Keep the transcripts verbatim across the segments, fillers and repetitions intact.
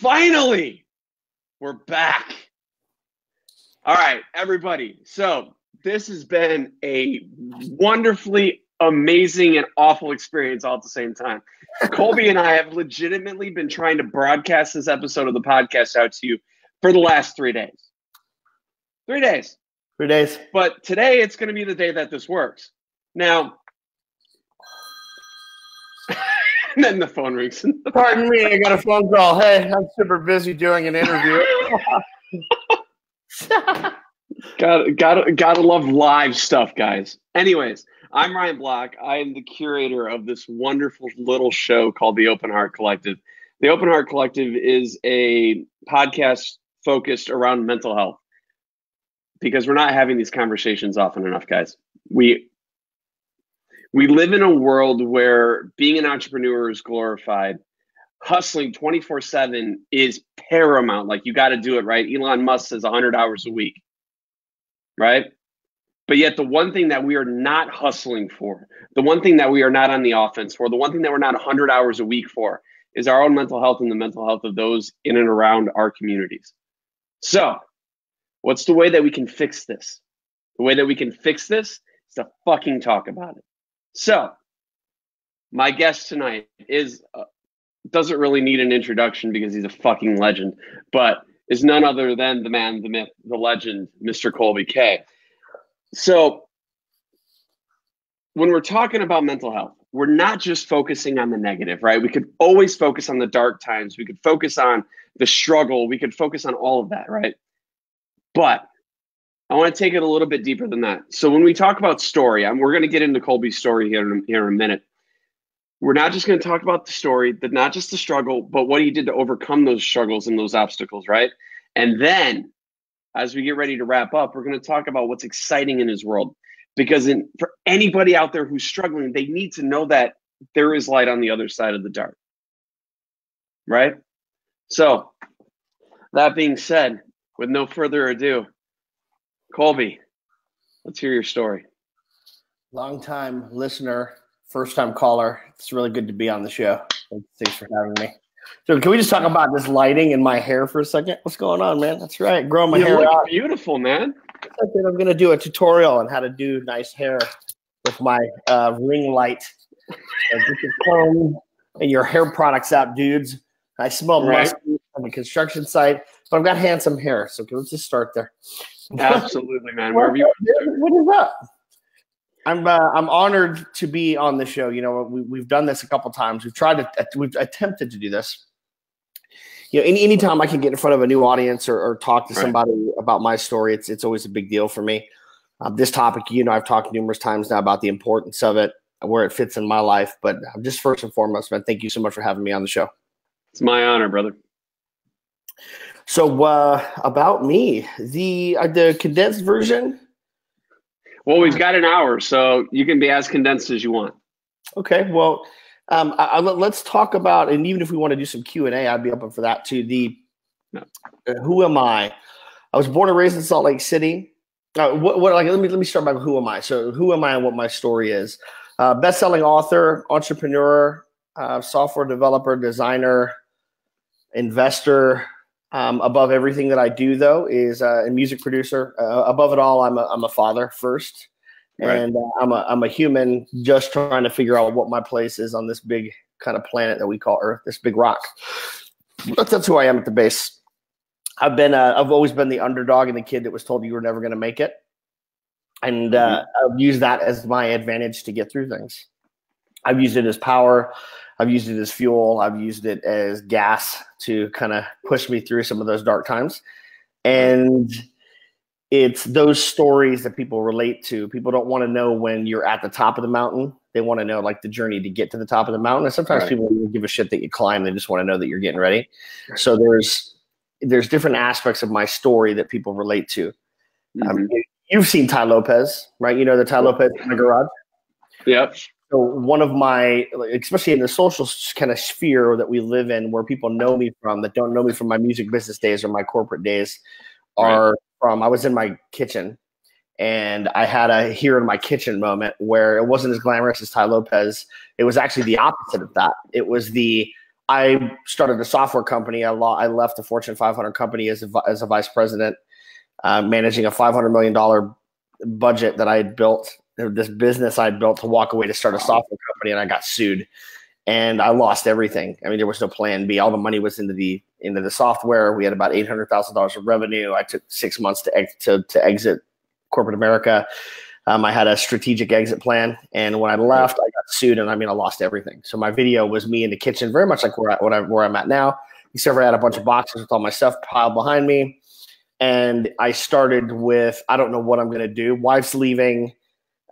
Finally, we're back. All right, everybody. So this has been a wonderfully amazing and awful experience all at the same time. Kolby and I have legitimately been trying to broadcast this episode of the podcast out to you for the last three days. Three days. Three days. But today it's going to be the day that this works. Now, and then the phone rings. Pardon me, I got a phone call. Hey, I'm super busy doing an interview. gotta, gotta, gotta love live stuff, guys. Anyways, I'm Ryan Block. I am the curator of this wonderful little show called The Open Heart Collective. The Open Heart Collective is a podcast focused around mental health because we're not having these conversations often enough, guys. We We live in a world where being an entrepreneur is glorified. Hustling twenty-four seven is paramount. Like, you got to do it, right? Elon Musk says one hundred hours a week, right? But yet the one thing that we are not hustling for, the one thing that we are not on the offense for, the one thing that we're not one hundred hours a week for is our own mental health and the mental health of those in and around our communities. So what's the way that we can fix this? The way that we can fix this is to fucking talk about it. So, my guest tonight is, uh, doesn't really need an introduction because he's a fucking legend, but is none other than the man, the myth, the legend, Mister Kolby Kay. So, when we're talking about mental health, we're not just focusing on the negative, right? We could always focus on the dark times. We could focus on the struggle. We could focus on all of that, right? But I want to take it a little bit deeper than that. So when we talk about story, and we're going to get into Kolby's story here in, here in a minute, we're not just going to talk about the story, the, not just the struggle, but what he did to overcome those struggles and those obstacles, right? And then as we get ready to wrap up, we're going to talk about what's exciting in his world. Because in, for anybody out there who's struggling, they need to know that there is light on the other side of the dark, right? So that being said, with no further ado, Kolby, let's hear your story. Long-time listener, first-time caller. It's really good to be on the show. Thanks for having me. So, can we just talk about this lighting in my hair for a second? What's going on, man? That's right, growing my you hair. You look out. Beautiful, man. I'm going to do a tutorial on how to do nice hair with my uh, ring light. So get your comb and your hair products out, dudes. I smell right. musky on the construction site, but I've got handsome hair. So, let's just start there. Absolutely, man. Where you? What is up? I'm uh, I'm honored to be on the show. You know, we we've done this a couple times. We've tried to we've attempted to do this. You know, any anytime I can get in front of a new audience or, or talk to right. somebody about my story, it's it's always a big deal for me. Um, this topic, you know, I've talked numerous times now about the importance of it, where it fits in my life. But just first and foremost, man, thank you so much for having me on the show. It's my honor, brother. So uh, about me, the uh, the condensed version. Well, we've got an hour, so you can be as condensed as you want. Okay, well, um, I, I, let's talk about, and even if we want to do some Q and A, I'd be open for that too. The no. uh, who am I? I was born and raised in Salt Lake City. Uh, what, what? Like, let me let me start by who am I? So, who am I and what my story is? Uh, best-selling author, entrepreneur, uh, software developer, designer, investor. Um, above everything that I do, though, is uh, a music producer. Uh, above it all, I'm a, I'm a father first, right. and uh, I'm a I'm a human just trying to figure out what my place is on this big kind of planet that we call Earth, this big rock. That's, that's who I am at the base. I've been uh, I've always been the underdog and the kid that was told you were never going to make it, and uh, I've used that as my advantage to get through things. I've used it as power. I've used it as fuel. I've used it as gas to kind of push me through some of those dark times. And it's those stories that people relate to. People don't want to know when you're at the top of the mountain. They want to know like the journey to get to the top of the mountain. And sometimes right. people don't give a shit that you climb. They just want to know that you're getting ready. Right. So there's, there's different aspects of my story that people relate to. Mm-hmm. um, you've seen Tai Lopez, right? You know, the Tai Lopez in the garage. Yep. So one of my, especially in the social kind of sphere that we live in, where people know me from that don't know me from my music business days or my corporate days, are right. from I was in my kitchen and I had a here in my kitchen moment where it wasn't as glamorous as Tai Lopez. It was actually the opposite of that. It was the I started a software company. I, lo- I left a Fortune five hundred company as a, as a vice president, uh, managing a five hundred million dollars budget that I had built, this business I had built to walk away to start a software company, and I got sued. And I lost everything. I mean, there was no plan B. All the money was into the into the software. We had about eight hundred thousand dollars of revenue. I took six months to ex- to, to exit corporate America. Um, I had a strategic exit plan. And when I left, I got sued, and I mean, I lost everything. So my video was me in the kitchen, very much like where, I, where, I, where I'm at now, except for I had a bunch of boxes with all my stuff piled behind me. And I started with, I don't know what I'm going to do. Wife's leaving.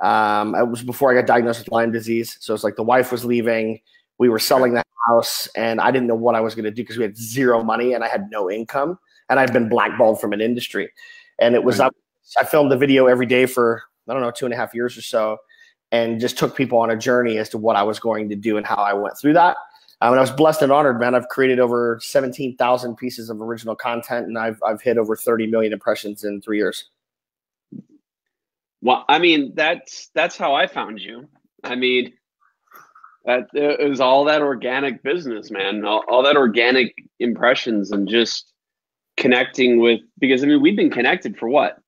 Um, it was before I got diagnosed with Lyme disease. So it's like the wife was leaving. We were selling the house, and I didn't know what I was going to do because we had zero money and I had no income, and I'd been blackballed from an industry. And it was, I, I filmed the video every day for, I don't know, two and a half years or so, and just took people on a journey as to what I was going to do and how I went through that. Um, and I was blessed and honored, man. I've created over seventeen thousand pieces of original content, and I've, I've hit over thirty million impressions in three years. Well, I mean, that's, that's how I found you. I mean, that it was all that organic business, man, all, all that organic impressions and just connecting with, because I mean, we've been connected for what?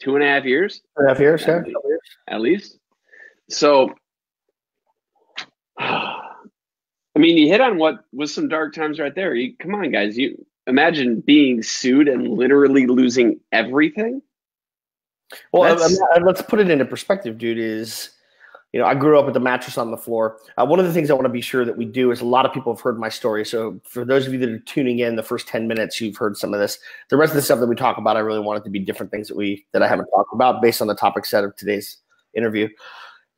Two and a half years, two and a half years, at, yeah. least, at least. So, I mean, you hit on what was some dark times right there. You, come on, guys. You imagine being sued and literally losing everything. Well, I, I, let's put it into perspective, dude. Is, you know, I grew up with a mattress on the floor. Uh, one of the things I want to be sure that we do is a lot of people have heard my story. So for those of you that are tuning in, the first ten minutes, you've heard some of this. The rest of the stuff that we talk about, I really want it to be different things that we that I haven't talked about based on the topic set of today's interview.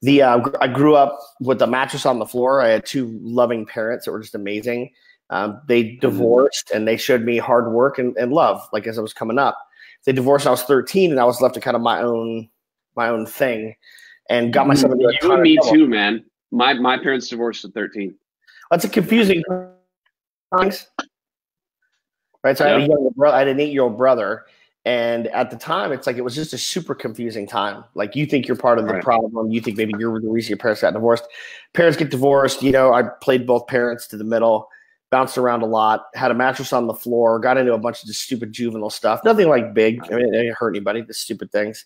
The uh, I grew up with a mattress on the floor. I had two loving parents that were just amazing. Um, they divorced, and they showed me hard work and, and love, like as I was coming up. They divorced when I was thirteen, and I was left to kind of my own my own thing. And got myself into a you and me trouble. Too, man. My my parents divorced at thirteen. That's a confusing things. Right. So yeah. I had a younger brother, I had an eight-year-old brother. And at the time, it's like it was just a super confusing time. Like you think you're part of the right. problem. You think maybe you're the reason your parents got divorced. Parents get divorced, you know, I played both parents to the middle, bounced around a lot, had a mattress on the floor, got into a bunch of just stupid juvenile stuff. Nothing like big. I mean, it didn't hurt anybody, just stupid things.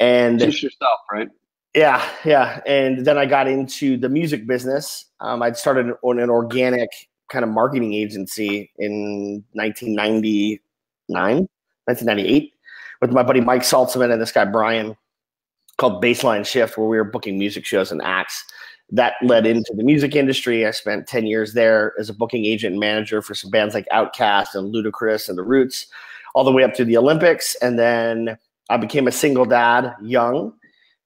And just yourself, right? Yeah, yeah. And then I got into the music business. Um, I'd started on an organic kind of marketing agency in nineteen ninety-nine, nineteen ninety-eight with my buddy Mike Saltzman and this guy Brian called Baseline Shift, where we were booking music shows and acts. That led into the music industry. I spent ten years there as a booking agent and manager for some bands like Outcast and Ludacris and The Roots, all the way up to the Olympics. And then I became a single dad young.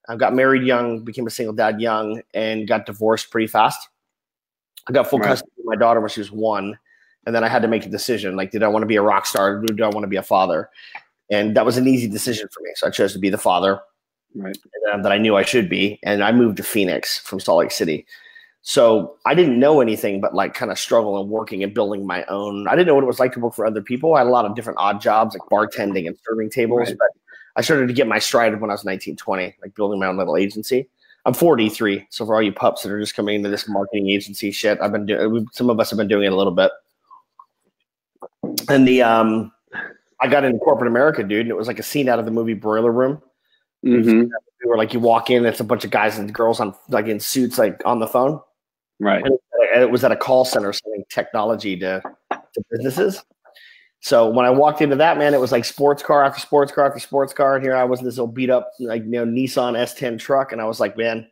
I got married young, became a single dad young, and got divorced pretty fast. I got full right. custody of my daughter when she was one, and then I had to make a decision. Like, did I want to be a rock star? Did I want to be a father? And that was an easy decision for me, so I chose to be the father right. um, that I knew I should be, and I moved to Phoenix from Salt Lake City. So I didn't know anything but, like, kind of struggle and working and building my own. I didn't know what it was like to work for other people. I had a lot of different odd jobs, like bartending and serving tables, right. but I started to get my stride when I was nineteen, twenty, like building my own little agency. I'm forty-three, so for all you pups that are just coming into this marketing agency shit, I've been doing. Some of us have been doing it a little bit. And the um, I got into corporate America, dude, and it was like a scene out of the movie Boiler Room. Mm-hmm. Where like you walk in, it's a bunch of guys and girls on like in suits, like on the phone. Right. And it was at a call center selling technology to, to businesses. So when I walked into that, man, it was like sports car after sports car after sports car. And here I was in this little beat up, like, you know, Nissan S ten truck. And I was like, man,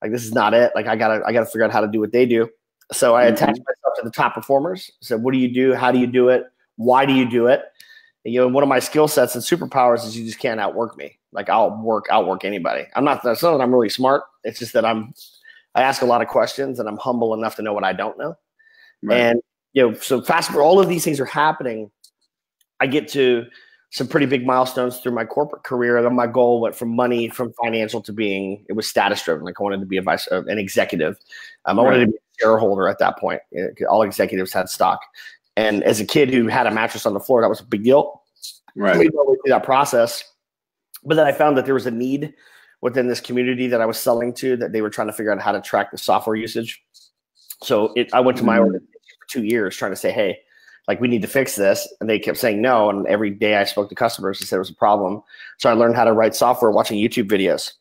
like, this is not it. Like, I gotta, I gotta figure out how to do what they do. So I mm-hmm. attached myself to the top performers. I said, what do you do? How do you do it? Why do you do it? And, you know, one of my skill sets and superpowers is you just can't outwork me. Like, I'll work, outwork anybody. I'm not, that's not that I'm really smart. It's just that I'm, I ask a lot of questions and I'm humble enough to know what I don't know. Right. And, you know, so fast forward, all of these things are happening. I get to some pretty big milestones through my corporate career. And then my goal went from money, from financial to being, it was status driven. Like, I wanted to be a vice, uh, an executive. Um, I right. wanted to be a shareholder at that point. All executives had stock. And as a kid who had a mattress on the floor, that was a big deal. Right. We went through that process. But then I found that there was a need within this community that I was selling to, that they were trying to figure out how to track the software usage. So it, I went to my mm-hmm. organization two years trying to say, hey, like, we need to fix this. And they kept saying no. And every day I spoke to customers and said it was a problem. So I learned how to write software watching YouTube videos.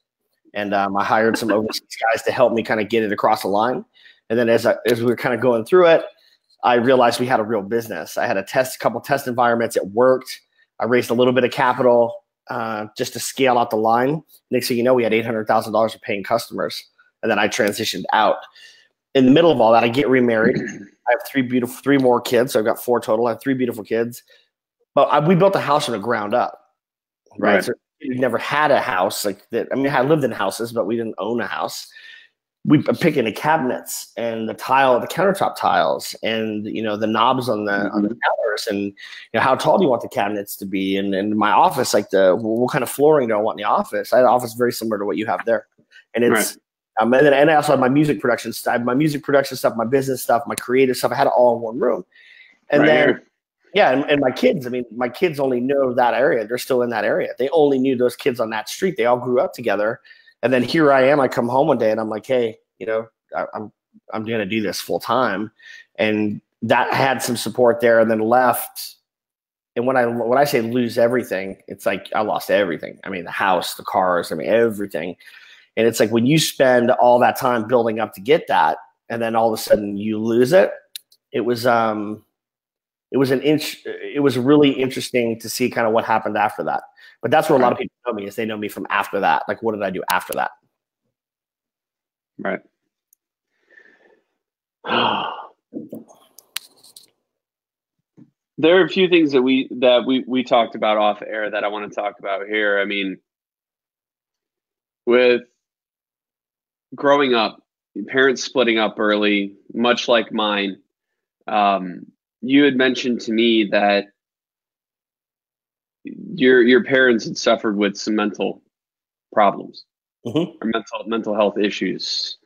And um, I hired some overseas guys to help me kind of get it across the line. And then as, I, as we were kind of going through it, I realized we had a real business. I had a test, a couple test environments. It worked. I raised a little bit of capital uh, just to scale out the line. Next thing you know, we had eight hundred thousand dollars of paying customers. And then I transitioned out. In the middle of all that, I get remarried. I have three beautiful, three more kids. So I've got four total. I have three beautiful kids. But I, we built a house from the ground up, right? right. So we've never had a house like that. I mean, I lived in houses, but we didn't own a house. We pick in the cabinets and the tile, the countertop tiles, and you know the knobs on the mm-hmm. on the counters, and you know how tall do you want the cabinets to be, and and my office, like the what kind of flooring do I want in the office? I had an office very similar to what you have there, and it's right. um, and then and I also have my music production stuff, my music production stuff, my business stuff, my creative stuff. I had it all in one room, and right then. Here. Yeah, and, and my kids, I mean, my kids only know that area. They're still in that area. They only knew those kids on that street. They all grew up together. And then here I am. I come home one day and I'm like, hey, you know, I, I'm I'm going to do this full time. And that had some support there and then left. And when I when I say lose everything, it's like I lost everything. I mean, the house, the cars, I mean, everything. And it's like when you spend all that time building up to get that and then all of a sudden you lose it, it was – um. It was an inch. It was really interesting to see kind of what happened after that. But that's where a lot of people know me, is they know me from after that. Like, what did I do after that? Right. There are a few things that we that we we talked about off air that I want to talk about here. I mean, with growing up, parents splitting up early, much like mine. Um, You had mentioned to me that your your parents had suffered with some mental problems, mm-hmm. or mental mental health issues,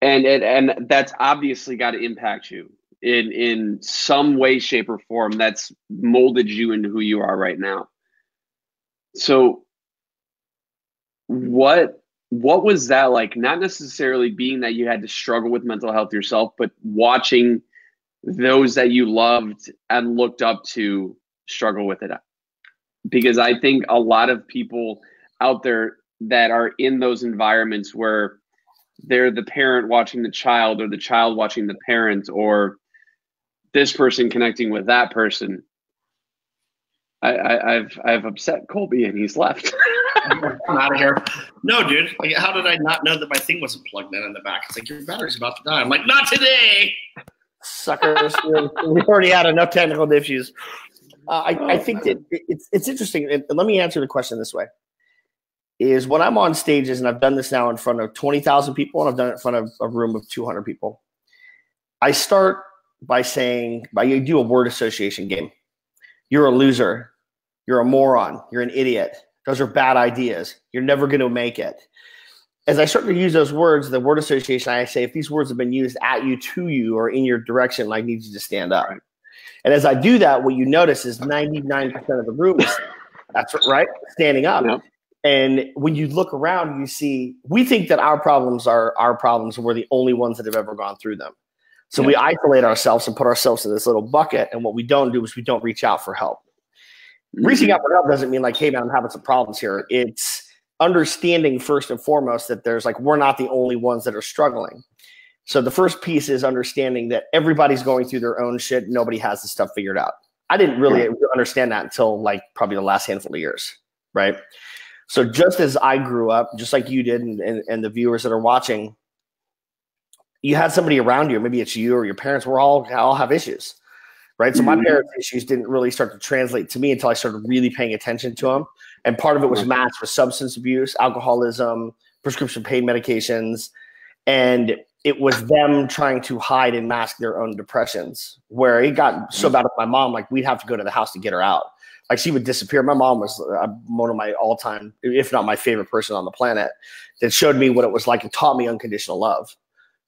and and and that's obviously got to impact you in in some way, shape, or form. That's molded you into who you are right now. So, what? What was that like? Not necessarily being that you had to struggle with mental health yourself, but watching those that you loved and looked up to struggle with it. Because I think a lot of people out there that are in those environments where they're the parent watching the child or the child watching the parent or this person connecting with that person. I, I, I've I've upset Kolby and he's left. I'm out of here. No, dude. Like, how did I not know that my thing wasn't plugged in in the back? It's like, your battery's about to die. I'm like, not today, suckers. We already had enough technical issues. Uh, I, I think that it's it's interesting. And let me answer the question this way: is when I'm on stages, and I've done this now in front of twenty thousand people, and I've done it in front of a room of two hundred people. I start by saying, by you do a word association game. You're a loser. You're a moron. You're an idiot. Those are bad ideas. You're never going to make it. As I start to use those words, the word association, I say, if these words have been used at you, to you, or in your direction, I need you to stand up. Right. And as I do that, what you notice is ninety-nine percent of the room is that's right, standing up. Yeah. And when you look around, you see, we think that our problems are our problems, and we're the only ones that have ever gone through them. So yeah. we isolate ourselves and put ourselves in this little bucket. And what we don't do is we don't reach out for help. Reaching out for help doesn't mean like, hey, man, I'm having some problems here. It's understanding first and foremost that there's like, we're not the only ones that are struggling. So the first piece is understanding that everybody's going through their own shit. Nobody has this stuff figured out. I didn't really understand that until like probably the last handful of years, right? So just as I grew up, just like you did and, and, and the viewers that are watching, you had somebody around you. Maybe it's you or your parents. We're all, all have issues. Right. So my parents' issues didn't really start to translate to me until I started really paying attention to them. And part of it was matched with substance abuse, alcoholism, prescription pain medications. And it was them trying to hide and mask their own depressions, where it got so bad with my mom, like we'd have to go to the house to get her out. Like she would disappear. My mom was one of my all time, if not my favorite person on the planet, that showed me what it was like and taught me unconditional love.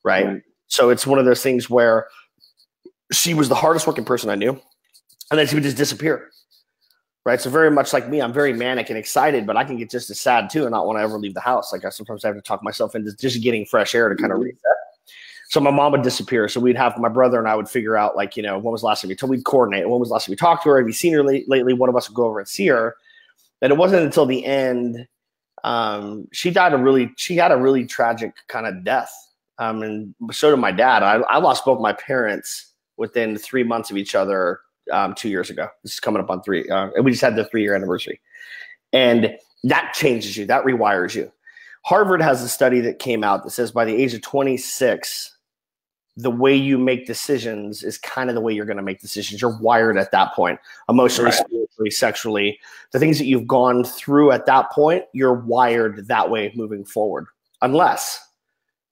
Right. Mm-hmm. So it's one of those things where she was the hardest working person I knew. And then she would just disappear. Right. So very much like me, I'm very manic and excited, but I can get just as sad too and not want to ever leave the house. Like I sometimes have to talk myself into just getting fresh air to kind of reset. So my mom would disappear. So we'd have my brother and I would figure out, like, you know, when was the last time we told, we'd coordinate. When was the last time we talked to her? Have you seen her lately? One of us would go over and see her. And it wasn't until the end. Um, she died a really, she had a really tragic kind of death. Um, and so did my dad. I, I lost both my parents within three months of each other, um, two years ago. This is coming up on three. Uh, and we just had the three year anniversary, and that changes you. That rewires you. Harvard has a study that came out that says by the age of twenty-six, the way you make decisions is kind of the way you're going to make decisions. You're wired at that point, emotionally, right. spiritually, sexually. The things that you've gone through at that point, you're wired that way moving forward, unless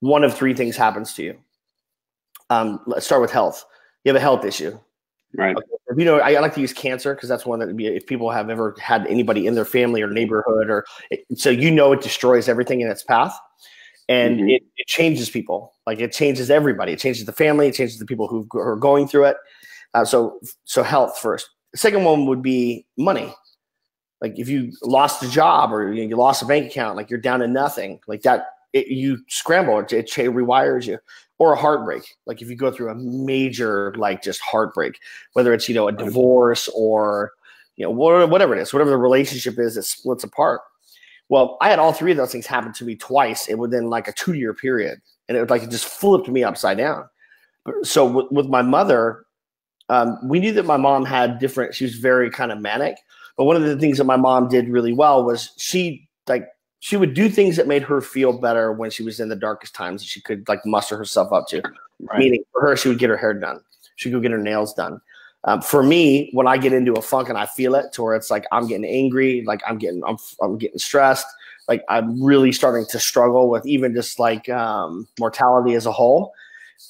one of three things happens to you. Um, let's start with health. You have a health issue. Right. Okay. You know, I, I like to use cancer because that's one that would be, if people have ever had anybody in their family or neighborhood, or it, so you know it destroys everything in its path. And mm-hmm. it, it changes people. Like it changes everybody. It changes the family. It changes the people who are going through it. Uh, so, so health first. The second one would be money. Like if you lost a job or you, you lost a bank account, like you're down to nothing. Like that, it, you scramble. It, it rewires you. Or a heartbreak. Like if you go through a major, like just heartbreak, whether it's, you know, a divorce or, you know, whatever it is, whatever the relationship is that splits apart. Well, I had all three of those things happen to me twice within like a two-year period, and it was like it just flipped me upside down. So w with my mother, um, we knew that my mom had different – she was very kind of manic. But one of the things that my mom did really well was she like she would do things that made her feel better when she was in the darkest times that she could like muster herself up to. Right. Meaning for her, she would get her hair done. She'd go get her nails done. Um, for me, when I get into a funk and I feel it to where it's like I'm getting angry, like I'm getting I'm, I'm getting stressed, like I'm really starting to struggle with even just like um, mortality as a whole.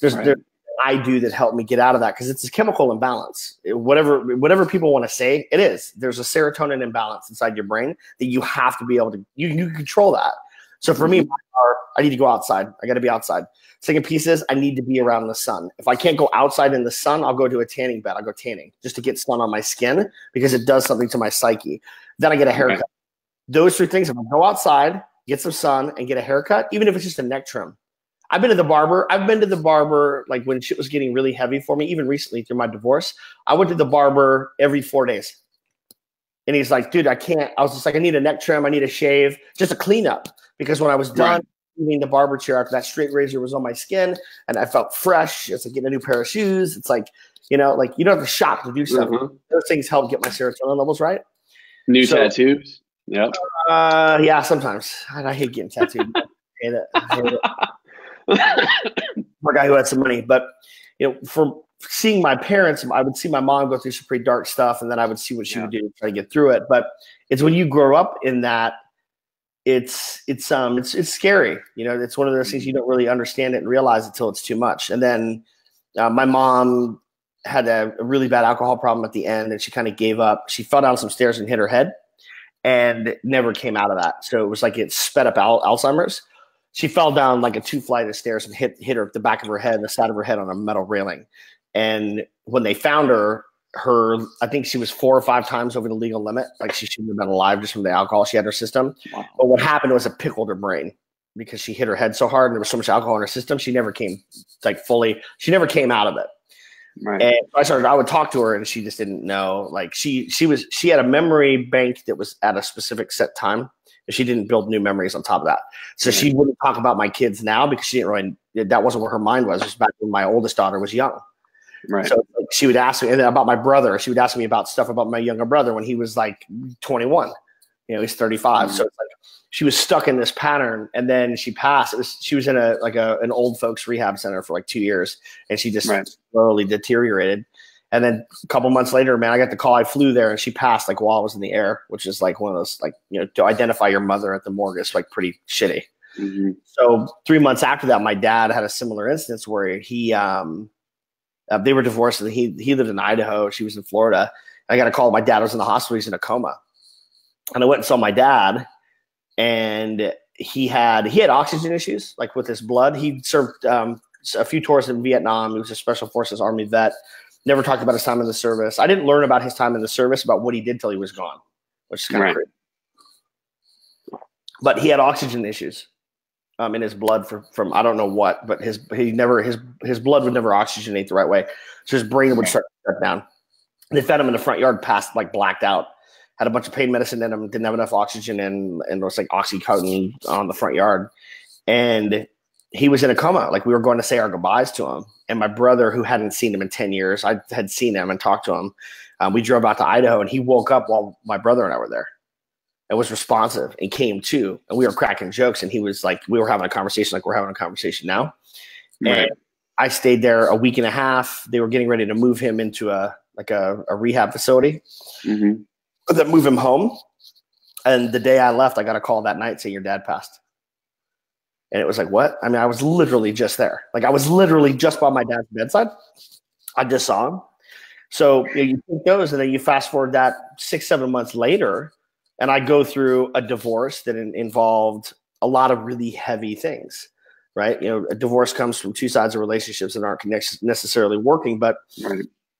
There's, right. there's I do that helped me get out of that because it's a chemical imbalance. It, whatever whatever people want to say, it is. There's a serotonin imbalance inside your brain that you have to be able to you you control that. So for me, my car, I need to go outside. I got to be outside. Second piece is I need to be around the sun. If I can't go outside in the sun, I'll go to a tanning bed. I'll go tanning just to get sun on my skin because it does something to my psyche. Then I get a haircut. Okay. Those three things, if I go outside, get some sun, and get a haircut, even if it's just a neck trim. I've been to the barber. I've been to the barber like when shit was getting really heavy for me, even recently through my divorce. I went to the barber every four days. And he's like, dude, I can't. I was just like, I need a neck trim. I need a shave, just a cleanup. Because when I was done leaving the barber chair after that straight razor was on my skin and I felt fresh. It's like getting a new pair of shoes. It's like, you know, like you don't have to shop to do stuff. Mm-hmm. Those things help get my serotonin levels right. New so, tattoos. Yep. Uh, yeah, sometimes. I hate getting tattooed. I hate it. I hate it. I'm a guy who had some money. But, you know, for seeing my parents, I would see my mom go through some pretty dark stuff, and then I would see what she yeah. would do to try to get through it. But it's when you grow up in that, It's it's um it's it's scary, you know. It's one of those things you don't really understand it and realize it till it's too much. And then uh, my mom had a, a really bad alcohol problem at the end, and she kind of gave up. She fell down some stairs and hit her head, and never came out of that. So it was like it sped up al Alzheimer's. She fell down like a two flight of stairs and hit hit her the back of her head, the side of her head on a metal railing. And when they found her, her I think she was four or five times over the legal limit. Like she shouldn't have been alive just from the alcohol she had in her system. Wow. But what happened was it pickled her brain because she hit her head so hard and there was so much alcohol in her system. She never came like fully. She never came out of it. Right. And I started. I would talk to her and she just didn't know. Like she she was she had a memory bank that was at a specific set time. But she didn't build new memories on top of that. So she wouldn't talk about my kids now because she didn't really. That wasn't where her mind was. It was back when my oldest daughter was young. Right. So like, she would ask me and about my brother. She would ask me about stuff about my younger brother when he was like twenty-one. You know, he's thirty-five. Mm-hmm. So it's like she was stuck in this pattern, and then she passed. It was she was in a like a an old folks rehab center for like two years, and she just right. slowly deteriorated. And then a couple months later, man, I got the call. I flew there, and she passed like while I was in the air, which is like one of those like you know to identify your mother at the morgue is like pretty shitty. Mm-hmm. So three months after that, my dad had a similar instance where he. Um, Uh, they were divorced, and he he lived in Idaho. She was in Florida. I got a call. My dad was in the hospital. He's in a coma, and I went and saw my dad. And he had he had oxygen issues, like with his blood. He served um, a few tours in Vietnam. He was a Special Forces Army vet. Never talked about his time in the service. I didn't learn about his time in the service about what he did till he was gone, which is kind of crazy. But he had oxygen issues, um, in his blood from, from I don't know what, but his he never his his blood would never oxygenate the right way, so his brain would start to shut down. They found him in the front yard, passed like blacked out, had a bunch of pain medicine in him, didn't have enough oxygen, and and there was like Oxycontin on the front yard, and he was in a coma. Like we were going to say our goodbyes to him, and my brother, who hadn't seen him in ten years, I had seen him and talked to him. Um, we drove out to Idaho, and he woke up while my brother and I were there. It was responsive and came to, and we were cracking jokes, and he was like, we were having a conversation like we're having a conversation now. Right. And I stayed there a week and a half. They were getting ready to move him into a like a, a rehab facility, mm-hmm. That move him home. And the day I left, I got a call that night saying your dad passed. And it was like, what? I mean, I was literally just there. Like I was literally just by my dad's bedside. I just saw him. So you know, you take those, and then you fast forward that six, seven months later, and I go through a divorce that in, involved a lot of really heavy things, right? You know, a divorce comes from two sides of relationships that aren't necessarily working, but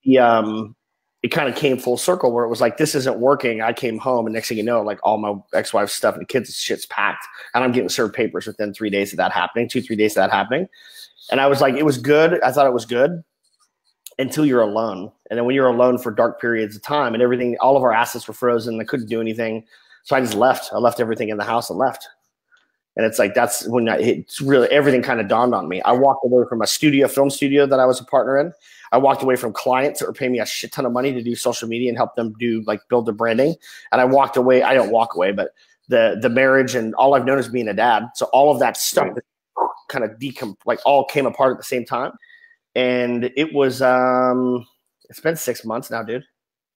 the, um, it kind of came full circle where it was like, this isn't working. I came home, and next thing you know, like all my ex-wife's stuff and the kids' shit's packed, and I'm getting served papers within three days of that happening, two, three days of that happening. And I was like, it was good. I thought it was good. Until you're alone. And then when you're alone for dark periods of time and everything, all of our assets were frozen. I couldn't do anything. So I just left. I left everything in the house and left. And it's like, that's when I, it's really, everything kind of dawned on me. I walked away from a studio, film studio that I was a partner in. I walked away from clients that were paying me a shit ton of money to do social media and help them do like build their branding. And I walked away. I don't walk away, but the, the marriage and all I've known is being a dad. So all of that stuff kind of decom like all came apart at the same time. And it was, um, it's been six months now, dude.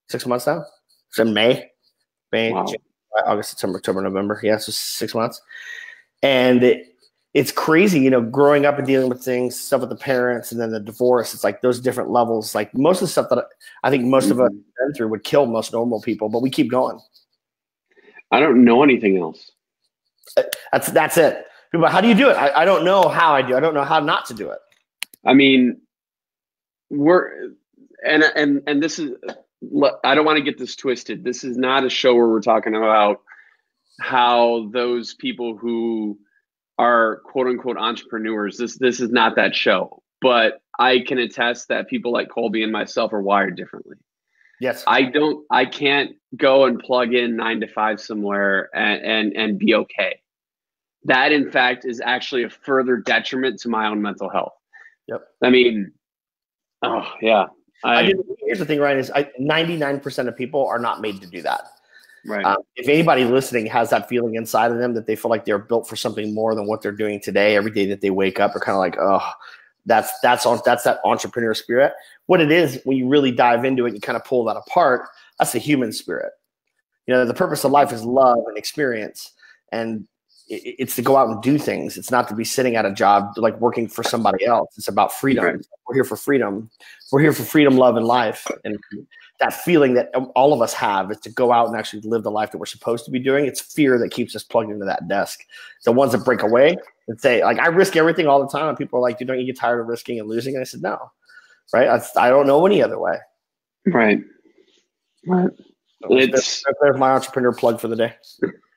Six months now. It's in May, May, wow. June, August, September, October, November. Yeah, so six months. And it, it's crazy, you know, growing up and dealing with things, stuff with the parents, and then the divorce. It's like those different levels. Like most of the stuff that I, I think most mm-hmm. of us have been through would kill most normal people, but we keep going. I don't know anything else. That's that's it. People, how do you do it? I, I don't know how I do. I don't know how not to do it. I mean. We're and and and this is I don't want to get this twisted. This is not a show where we're talking about how those people who are quote unquote entrepreneurs. This this is not that show. But I can attest that people like Kolby and myself are wired differently. Yes, I don't. I can't go and plug in nine to five somewhere and and, and be okay. That in fact is actually a further detriment to my own mental health. Yep. I mean. Oh yeah. I, I mean, here's the thing, Ryan, is ninety-nine percent of people are not made to do that. Right. Um, if anybody listening has that feeling inside of them that they feel like they're built for something more than what they're doing today, every day that they wake up, they're kind of like, oh, that's that's on that's that entrepreneur spirit. What it is when you really dive into it, you kind of pull that apart. That's the human spirit. You know, the purpose of life is love and experience, and it, it's to go out and do things. It's not to be sitting at a job like working for somebody else. It's about freedom. Right. We're here for freedom. We're here for freedom, love, and life. And that feeling that all of us have is to go out and actually live the life that we're supposed to be doing. It's fear that keeps us plugged into that desk. The ones that break away and say, like, I risk everything all the time. And people are like, dude, don't you get tired of risking and losing? And I said, no, right? I, I don't know any other way. Right. Right. So it's, there's, there's my entrepreneur plug for the day.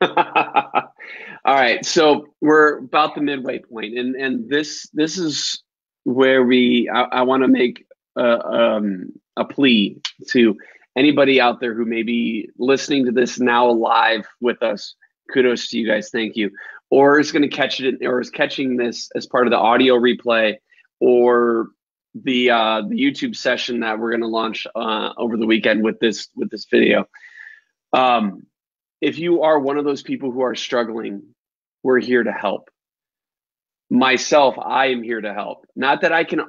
All right. So we're about the midway point, and, and this, this is where we, I, I want to make uh, um, a plea to anybody out there who may be listening to this now live with us. Kudos to you guys. Thank you. Or is going to catch it or is catching this as part of the audio replay or the, uh, the YouTube session that we're going to launch uh, over the weekend with this, with this video. Um, if you are one of those people who are struggling, we're here to help. Myself, I am here to help. Not that I can,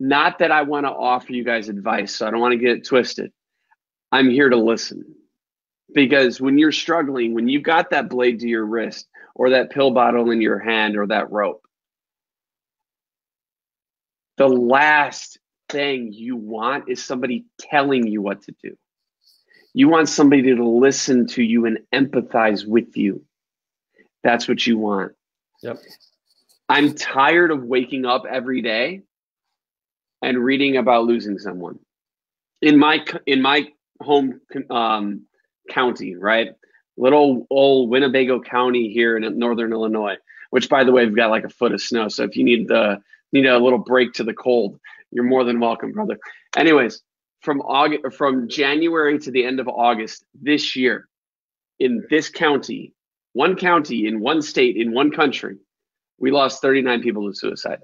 not that I want to offer you guys advice, so I don't want to get it twisted. I'm here to listen. Because when you're struggling, when you've got that blade to your wrist or that pill bottle in your hand or that rope, the last thing you want is somebody telling you what to do. You want somebody to listen to you and empathize with you. That's what you want. Yep. I'm tired of waking up every day and reading about losing someone. In my in my home um, county, right? Little old Winnebago County here in northern Illinois. which, by the way, we've got like a foot of snow. So if you need the need a little break to the cold, you're more than welcome, brother. Anyways, from August, from January to the end of August this year, in this county, one county, in one state, in one country, we lost thirty-nine people to suicide.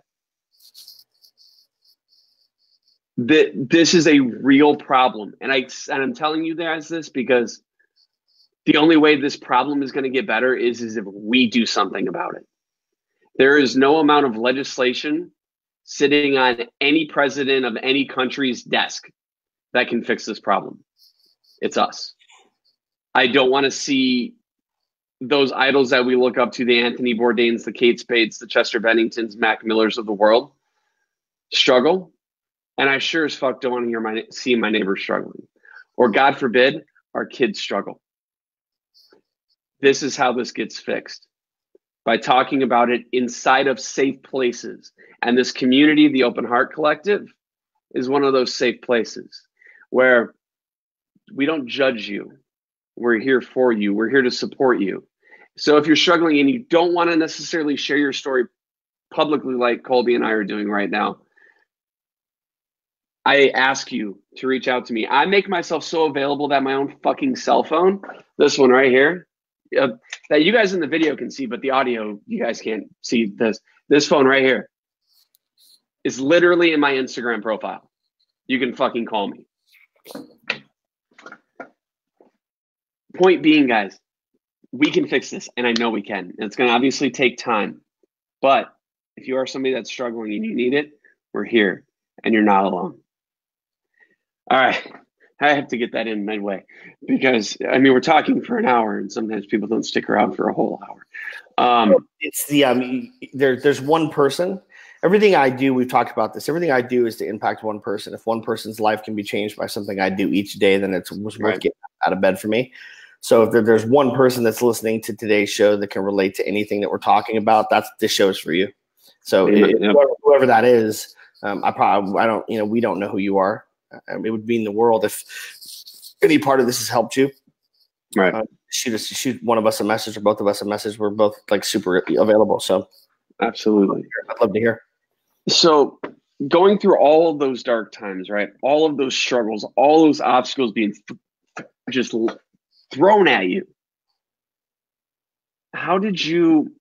The, this is a real problem. And, I, and I'm telling you guys this because the only way this problem is going to get better is, is if we do something about it. There is no amount of legislation sitting on any president of any country's desk that can fix this problem. It's us. I don't want to see those idols that we look up to, the Anthony Bourdains, the Kate Spades, the Chester Benningtons, Mac Millers of the world, struggle. And I sure as fuck don't want to hear my, see my neighbors struggling. Or God forbid, our kids struggle. This is how this gets fixed. By talking about it inside of safe places. And this community, the Open Heart Collective, is one of those safe places where we don't judge you. We're here for you. We're here to support you. So if you're struggling and you don't want to necessarily share your story publicly like Kolby and I are doing right now, I ask you to reach out to me. I make myself so available that my own fucking cell phone, this one right here, uh, that you guys in the video can see, but the audio, you guys can't see this. This phone right here is literally in my Instagram profile. You can fucking call me. Point being, guys, we can fix this, and I know we can. And it's going to obviously take time, but if you are somebody that's struggling and you need it, we're here, and you're not alone. All right, I have to get that in midway because, I mean, we're talking for an hour, and sometimes people don't stick around for a whole hour. Um, it's the um, there. There's one person. Everything I do, we've talked about this. Everything I do is to impact one person. If one person's life can be changed by something I do each day, then it's worth right. getting out of bed for me. So if there's one person that's listening to today's show that can relate to anything that we're talking about, that's this show's for you. So yeah, it, yeah. Whoever, whoever that is, um, I probably I don't you know we don't know who you are. I mean, it would mean the world if any part of this has helped you. Right. Uh, shoot us, shoot one of us a message or both of us a message. We're both like super available. So absolutely, I'd love to hear. So going through all of those dark times, right? All of those struggles, all those obstacles being just thrown at you. How did you,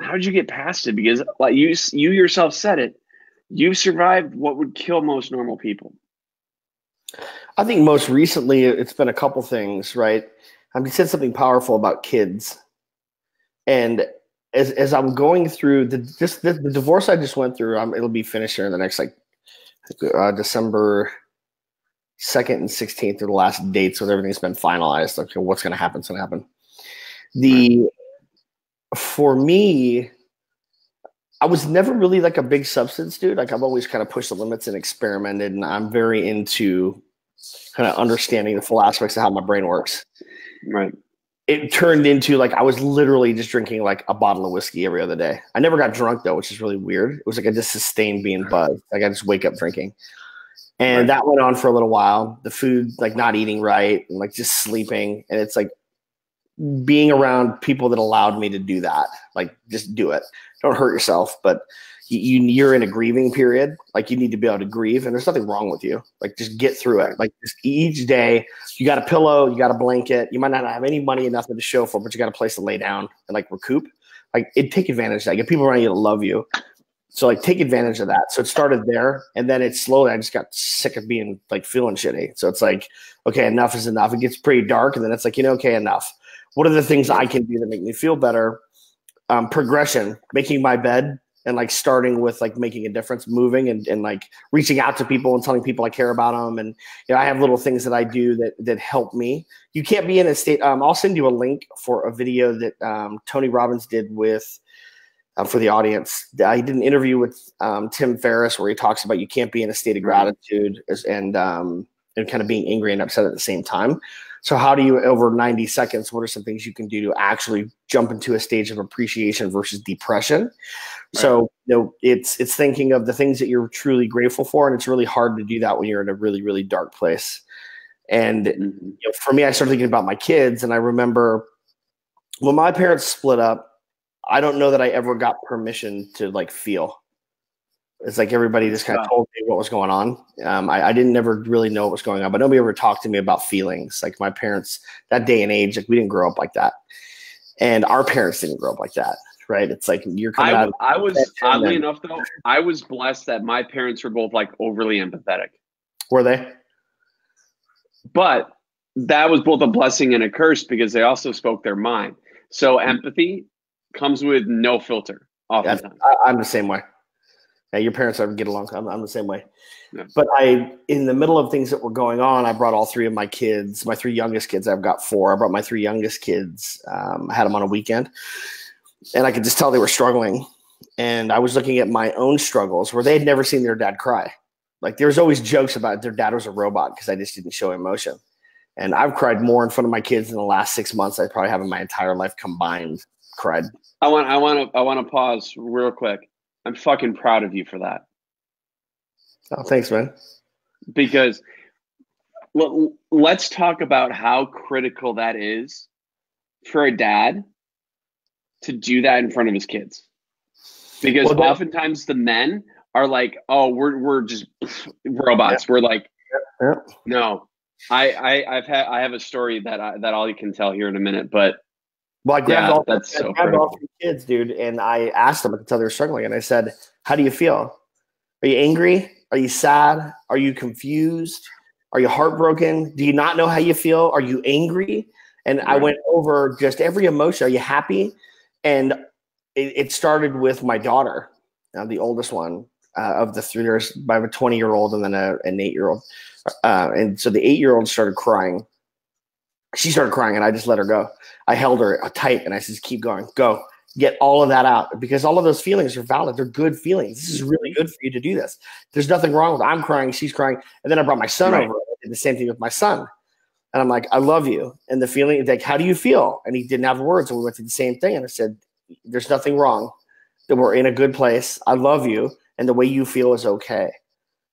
how did you get past it? Because like you, you yourself said it, you survived what would kill most normal people. I think most recently it's been a couple things, right? I mean, you said something powerful about kids, and As, as I'm going through the just the, the divorce I just went through, um, it'll be finished here in the next like uh, December second and sixteenth are the last dates, so everything's been finalized. Like, what's going to happen? What's going to happen? The for me, I was never really like a big substance dude. Like I've always kind of pushed the limits and experimented, and I'm very into kind of understanding the full aspects of how my brain works. Right. It turned into like I was literally just drinking like a bottle of whiskey every other day. I never got drunk though, which is really weird. It was like I just sustained being buzzed. Like I just wake up drinking. And that went on for a little while. The food, like not eating right and like just sleeping. And it's like being around people that allowed me to do that. Like just do it. Don't hurt yourself. But you, you're in a grieving period. Like you need to be able to grieve. And there's nothing wrong with you. Like just get through it. Like just each day, you got a pillow, you got a blanket. You might not have any money and nothing to show for, but you got a place to lay down and like recoup. Like it take advantage of that. Get people around you to love you. So like take advantage of that. So it started there. And then it slowly, I just got sick of being like feeling shitty. So it's like, okay, enough is enough. It gets pretty dark. And then it's like, you know, okay, enough. What are the things I can do that make me feel better? Um, progression, making my bed. And like starting with like making a difference, moving and, and like reaching out to people and telling people I care about them. And you know, I have little things that I do that that help me. You can't be in a state. Um, I'll send you a link for a video that um, Tony Robbins did with uh, for the audience. Uh, he did an interview with um, Tim Ferriss where he talks about you can't be in a state of gratitude as, and um, and kind of being angry and upset at the same time. So how do you, over ninety seconds, what are some things you can do to actually jump into a stage of appreciation versus depression? Right. So you know, it's it's thinking of the things that you're truly grateful for, and it's really hard to do that when you're in a really, really dark place. And mm-hmm. you know, for me, I started thinking about my kids, and I remember when my parents split up, I don't know that I ever got permission to like feel. It's like everybody just kind of told me what was going on. Um, I, I didn't never really know what was going on, but nobody ever talked to me about feelings. Like my parents, that day and age, like we didn't grow up like that. And our parents didn't grow up like that, right? It's like you're coming I, out. Of I was, oddly then. enough though, I was blessed that my parents were both like overly empathetic. Were they? But that was both a blessing and a curse because they also spoke their mind. So empathy comes with no filter oftentimes. Yeah, I, I'm the same way. Yeah, your parents ever get along. I'm, I'm the same way. Yeah. But I, in the middle of things that were going on, I brought all three of my kids, my three youngest kids. I've got four. I brought my three youngest kids. Um, I had them on a weekend. And I could just tell they were struggling. And I was looking at my own struggles where they had never seen their dad cry. Like there was always jokes about it. Their dad was a robot because I just didn't show emotion. And I've cried more in front of my kids in the last six months I probably have in my entire life combined cried. I want, I want to, I want to pause real quick. I'm fucking proud of you for that. Oh, thanks, man. Because l- let's talk about how critical that is for a dad to do that in front of his kids. Because well, oftentimes the men are like, oh, we're we're just robots. Yeah. We're like, yeah. no. I, I I've had I have a story that I, that all you can tell here in a minute, but. Well, I grabbed, yeah, all, that's I so grabbed all three kids, dude, and I asked them, I could tell they were struggling, and I said, how do you feel? Are you angry? Are you sad? Are you confused? Are you heartbroken? Do you not know how you feel? Are you angry? And right. I went over just every emotion. Are you happy? And it, it started with my daughter, uh, the oldest one uh, of the three. There's I have a twenty-year-old and then a, an eight-year-old. Uh, and so the eight-year-old started crying. She started crying and I just let her go. I held her tight and I said, keep going, go get all of that out, because all of those feelings are valid. They're good feelings. This is really good for you to do this. There's nothing wrong with it. I'm crying. She's crying. And then I brought my son right. over. I did the same thing with my son. And I'm like, I love you. And the feeling like, how do you feel? And he didn't have words. And we went through the same thing. And I said, there's nothing wrong, that we're in a good place. I love you. And the way you feel is okay.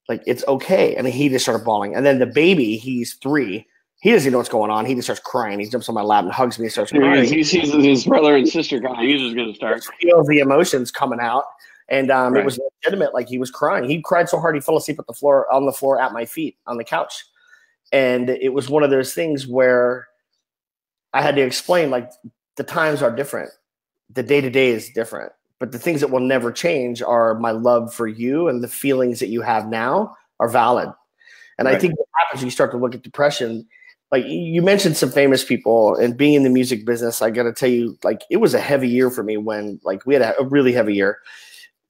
Like it's okay. And he just started bawling. And then the baby, he's three. He doesn't even know what's going on. He just starts crying. He jumps on my lap and hugs me. He starts crying. He sees his brother and sister crying. He's just going to start. He feels the emotions coming out. And um, right. it was legitimate. Like he was crying. He cried so hard he fell asleep at the floor, on the floor at my feet, on the couch. And it was one of those things where I had to explain, like, the times are different. The day-to-day is different. But the things that will never change are my love for you, and the feelings that you have now are valid. And right. I think what happens when you start to look at depression – like you mentioned some famous people, and being in the music business, I got to tell you, like it was a heavy year for me when like we had a, a really heavy year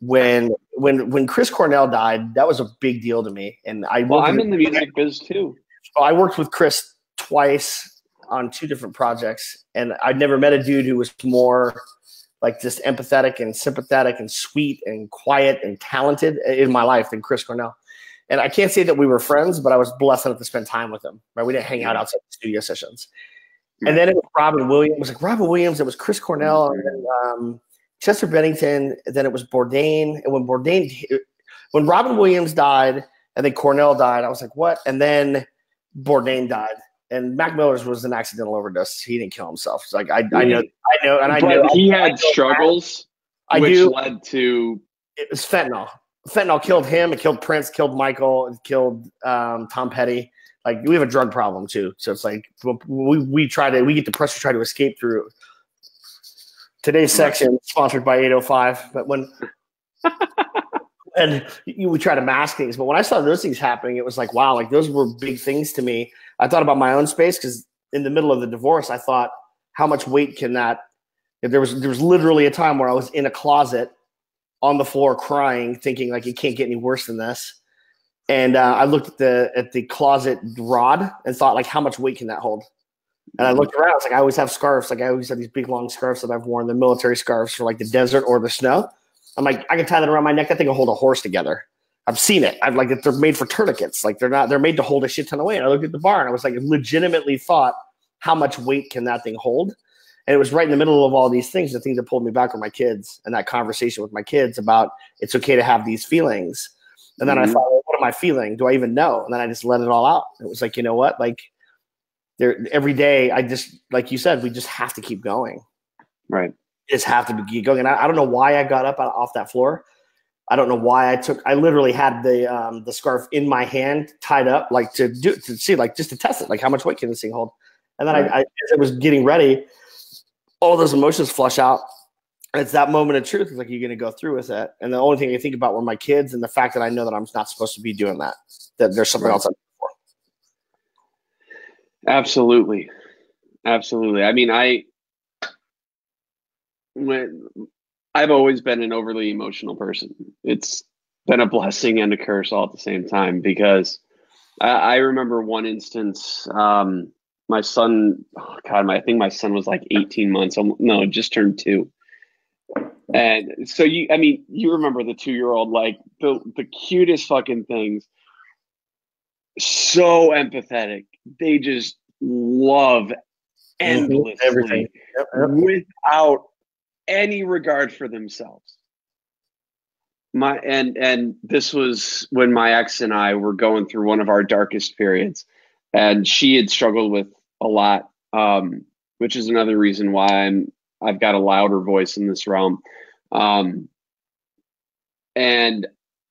when, when, when Chris Cornell died, that was a big deal to me. And I, well, I'm in the music biz too. So I worked with Chris twice on two different projects, and I'd never met a dude who was more like just empathetic and sympathetic and sweet and quiet and talented in my life than Chris Cornell. And I can't say that we were friends, but I was blessed enough to spend time with him. Right? We didn't hang out outside the studio sessions. And then it was Robin Williams. It was like Robin Williams. It was Chris Cornell and then, um, Chester Bennington. And then it was Bourdain. And when Bourdain, when Robin Williams died, and then Cornell died, I was like, what? And then Bourdain died. And Mac Miller's was an accidental overdose. He didn't kill himself. It's like I, I know, I know, and I but know. He I, had I know struggles, I which do. led to it was fentanyl. Fentanyl killed him. It killed Prince, killed Michael, it killed um, Tom Petty. Like we have a drug problem too, so it's like we we try to we get depressed to try to escape through. Today's section sponsored by eight oh five. But when and you would try to mask things, but when I saw those things happening, it was like wow, like those were big things to me. I thought about my own space because in the middle of the divorce, I thought how much weight can that? If there was there was literally a time where I was in a closet. On the floor crying, thinking like it can't get any worse than this. And uh, I looked at the at the closet rod and thought like, how much weight can that hold? And I looked around. I was like, I always have scarves. Like I always have these big long scarves that I've worn, the military scarves for like the desert or the snow. I'm like, I can tie that around my neck. That thing will hold a horse together. I've seen it. I've like they're made for tourniquets. Like they're not. They're made to hold a shit ton of weight. And I looked at the bar and I was like, legitimately thought, how much weight can that thing hold? And it was right in the middle of all these things, the things that pulled me back were my kids and that conversation with my kids about it's okay to have these feelings. And then mm-hmm. I thought, well, what am I feeling? Do I even know? And then I just let it all out. It was like, you know what? Like there, every day I just, like you said, we just have to keep going. Right. just have to get going. And I, I don't know why I got up off that floor. I don't know why I took, I literally had the um, the scarf in my hand tied up, like to do, to see, like just to test it, like how much weight can this thing hold? And then right. I, I, as I was getting ready, all those emotions flush out. And it's that moment of truth. It's like, you're going to go through with it. And the only thing I think about were my kids and the fact that I know that I'm not supposed to be doing that, that there's something right. else I'm doing for. Absolutely. Absolutely. I mean, I, when, I've always been an overly emotional person. It's been a blessing and a curse all at the same time, because I, I remember one instance, um, my son, oh God, my, I think my son was like eighteen months. No, just turned two. And so you, I mean, you remember the two-year-old, like the, the cutest fucking things. So empathetic. They just love endlessly, everything, yep, yep. without any regard for themselves. My, and, and this was when my ex and I were going through one of our darkest periods, and she had struggled with a lot, um, which is another reason why I'm, I've got a louder voice in this realm. Um, and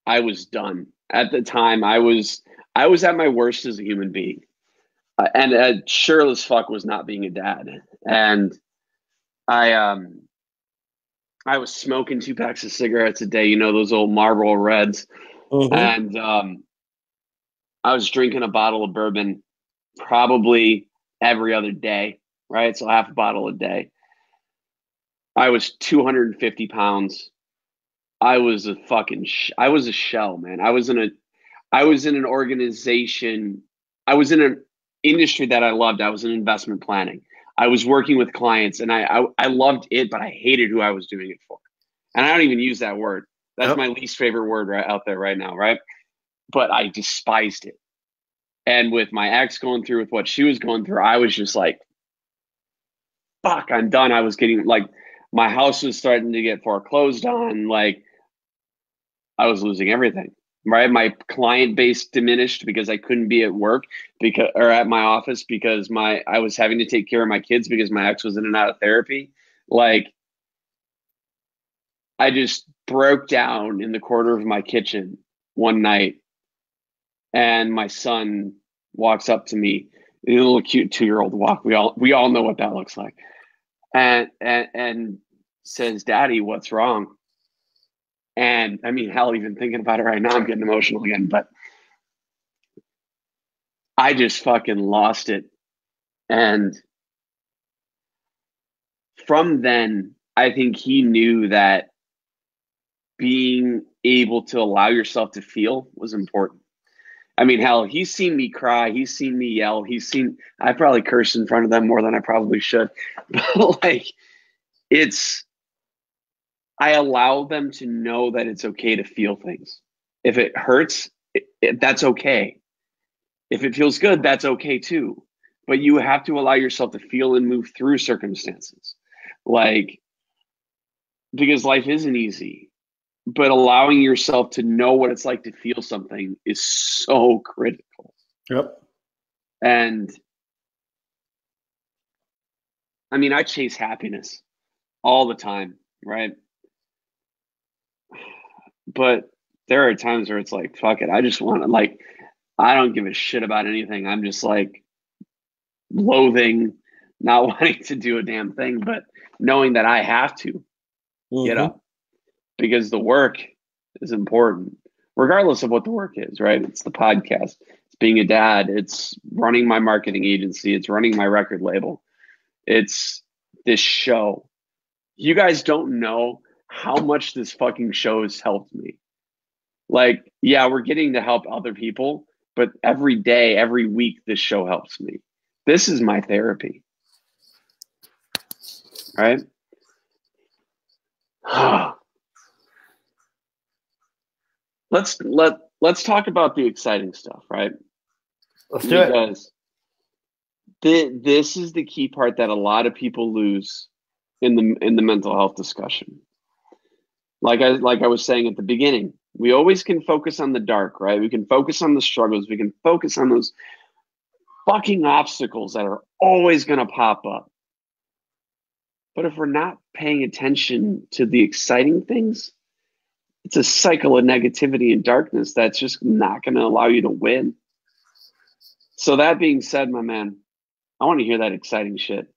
I was done at the time. I was, I was at my worst as a human being, uh, and uh, sure as fuck was not being a dad. And I, um, I was smoking two packs of cigarettes a day, you know, those old Marlboro Reds. Mm-hmm. And um, I was drinking a bottle of bourbon probably every other day, right? So half a bottle a day. I was two hundred fifty pounds. I was a fucking, sh- I was a shell, man. I was in a, I was in an organization. I was in an industry that I loved. I was in investment planning. I was working with clients, and I, I I loved it, but I hated who I was doing it for. And I don't even use that word. That's my least favorite word right out there right now, right? But I despised it. And with my ex going through with what she was going through, I was just like, fuck, I'm done. I was getting, like, my house was starting to get foreclosed on. Like, I was losing everything, right? My client base diminished because I couldn't be at work because, or at my office, because my, I was having to take care of my kids because my ex was in and out of therapy. Like, I just broke down in the corner of my kitchen one night, and my son walks up to me, a little cute two-year-old walk. We all, we all know what that looks like. And, and, and says, Daddy, what's wrong? And I mean, hell, even thinking about it right now, I'm getting emotional again, but I just fucking lost it. And from then, I think he knew that being able to allow yourself to feel was important. I mean, hell, he's seen me cry. He's seen me yell. He's seen, I probably cursed in front of them more than I probably should. But like, it's, I allow them to know that it's okay to feel things. If it hurts, it, it, that's okay. If it feels good, that's okay too. But you have to allow yourself to feel and move through circumstances. Like, because life isn't easy, but allowing yourself to know what it's like to feel something is so critical. Yep. And I mean, I chase happiness all the time, right? But there are times where it's like, fuck it. I just want to, like, I don't give a shit about anything. I'm just like loathing, not wanting to do a damn thing, but knowing that I have to mm-hmm. get up, because the work is important, regardless of what the work is, right? It's the podcast, it's being a dad, it's running my marketing agency, it's running my record label, it's this show. You guys don't know how much this fucking show has helped me. Like, yeah, we're getting to help other people, but every day, every week, this show helps me. This is my therapy. All right? Let's let let's talk about the exciting stuff, right? Let's do it. Because th- this is the key part that a lot of people lose in the in the mental health discussion. Like I like I was saying at the beginning, we always can focus on the dark, right? We can focus on the struggles. We can focus on those fucking obstacles that are always going to pop up. But if we're not paying attention to the exciting things, it's a cycle of negativity and darkness that's just not going to allow you to win. So that being said, my man, I want to hear that exciting shit.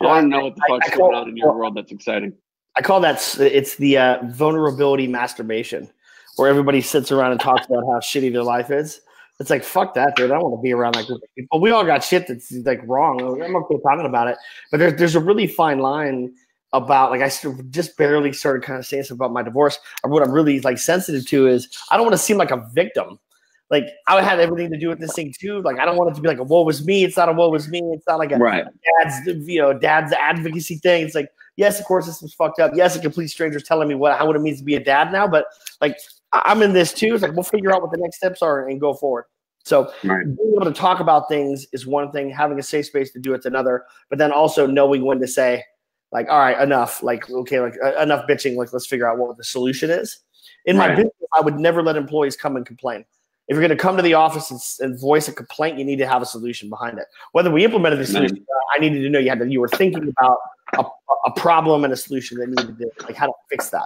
I want to know what the fuck's going on in your world that's exciting. I call that, it's the uh, vulnerability masturbation, where everybody sits around and talks about how shitty their life is. It's like, fuck that, dude. I don't want to be around that group of people. We all got shit that's like wrong. I'm not cool talking about it. But there, there's a really fine line about, like, I just barely started kind of saying something about my divorce. Or what I'm really like sensitive to is I don't want to seem like a victim. Like, I had everything to do with this thing too. Like, I don't want it to be like a woe was me. It's not a woe was me. It's not like a right. dad's, you know, dad's advocacy thing. It's like, yes, of course, this was fucked up. Yes, a complete stranger's telling me what how it means to be a dad now. But like, I'm in this too. It's like, we'll figure out what the next steps are and go forward. So right. being able to talk about things is one thing. Having a safe space to do it's another. But then also knowing when to say, like, all right, enough. Like, okay, like uh, enough bitching. Like, let's figure out what the solution is. In right. my business, I would never let employees come and complain. If you're going to come to the office and, and voice a complaint, you need to have a solution behind it. Whether we implemented the solution, I needed to know you had to, you were thinking about a, a problem and a solution that needed to, like, how to fix that.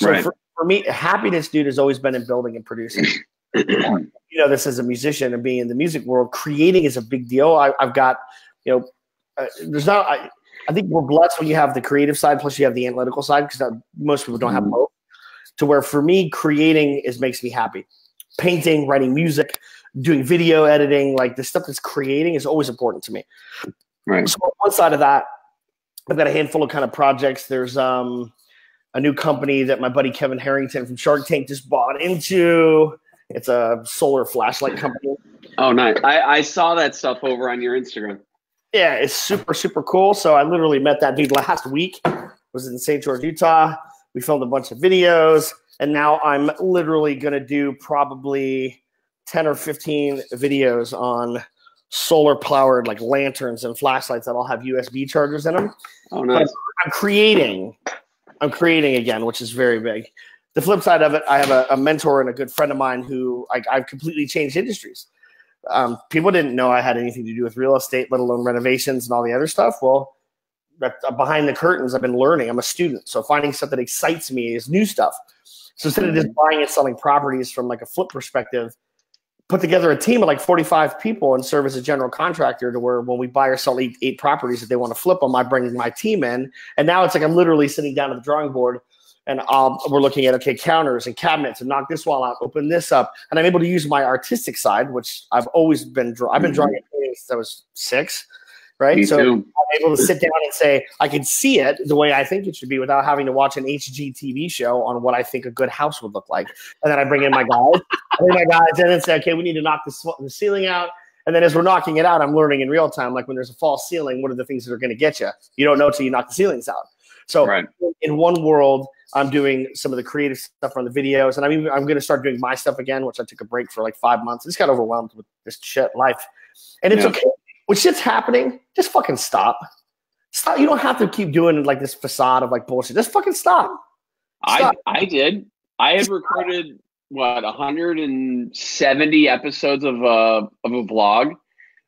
So right. for, for me, happiness, dude, has always been in building and producing. You know, this as a musician and being in the music world, creating is a big deal. I, I've got, you know, uh, there's not. I, I think we're blessed when you have the creative side, plus you have the analytical side, because most people don't have both. To where for me, creating is makes me happy. Painting, writing music, doing video editing, like the stuff that's creating is always important to me. Right. So on one side of that, I've got a handful of kind of projects. There's um, a new company that my buddy Kevin Harrington from Shark Tank just bought into. It's a solar flashlight company. Oh, nice. I, I saw that stuff over on your Instagram. Yeah, it's super, super cool. So I literally met that dude last week. I was in Saint George, Utah. We filmed a bunch of videos. And now I'm literally going to do probably ten or fifteen videos on solar-powered like lanterns and flashlights that all have U S B chargers in them. Oh, nice. I'm creating. I'm creating again, which is very big. The flip side of it, I have a, a mentor and a good friend of mine who I, I've completely changed industries. Um, people didn't know I had anything to do with real estate, let alone renovations and all the other stuff. Well, behind the curtains, I've been learning. I'm a student, so finding stuff that excites me is new stuff. So instead of just buying and selling properties from like a flip perspective, put together a team of like forty-five people and serve as a general contractor to where when we buy or sell eight, eight properties that they want to flip them, I bring my team in. And now it's like I'm literally sitting down at the drawing board and I'll, we're looking at, okay, counters and cabinets and knock this wall out, open this up. And I'm able to use my artistic side, which I've always been – I've been drawing since I was six. Right. Me so too. I'm able to sit down and say, I can see it the way I think it should be without having to watch an H G T V show on what I think a good house would look like. And then I bring in my guys, I bring my guys in and say, okay, we need to knock this, the ceiling out. And then as we're knocking it out, I'm learning in real time, like when there's a false ceiling, what are the things that are going to get you? You don't know till you knock the ceilings out. So right. in one world, I'm doing some of the creative stuff on the videos. And I'm even, I'm going to start doing my stuff again, which I took a break for like five months. I just got overwhelmed with this shit life. And it's yeah. okay. When shit's happening, just fucking stop. Stop. You don't have to keep doing like this facade of like bullshit. Just fucking stop. stop. I I did. I had recorded what one hundred seventy episodes of a of a vlog,